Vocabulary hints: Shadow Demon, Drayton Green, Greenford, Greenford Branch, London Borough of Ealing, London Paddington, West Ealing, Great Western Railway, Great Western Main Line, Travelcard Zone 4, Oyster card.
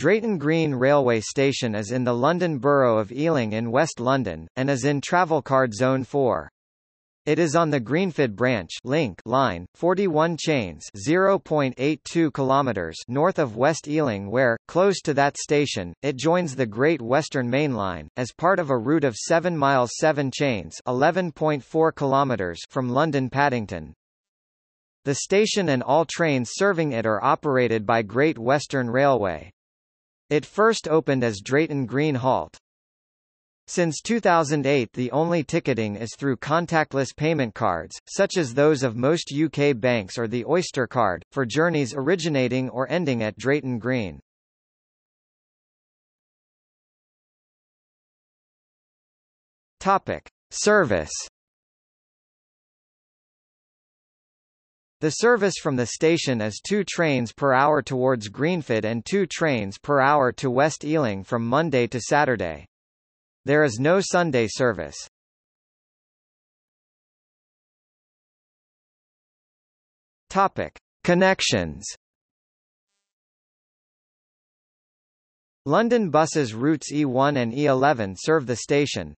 Drayton Green railway station is in the London Borough of Ealing in West London, and is in Travelcard Zone 4. It is on the Greenford Branch link line, 41 chains 0.82 kilometers north of West Ealing where, close to that station, it joins the Great Western Main Line, as part of a route of 7 miles 7 chains 11.4 kilometers from London Paddington. The station and all trains serving it are operated by Great Western Railway. It first opened as Drayton Green Halt. Since 2008 the only ticketing is through contactless payment cards, such as those of most UK banks or the Oyster card, for journeys originating or ending at Drayton Green. Topic: Service. The service from the station is 2 trains per hour towards Greenford and 2 trains per hour to West Ealing from Monday to Saturday. There is no Sunday service. Topic: Connections. London buses routes E1 and E11 serve the station,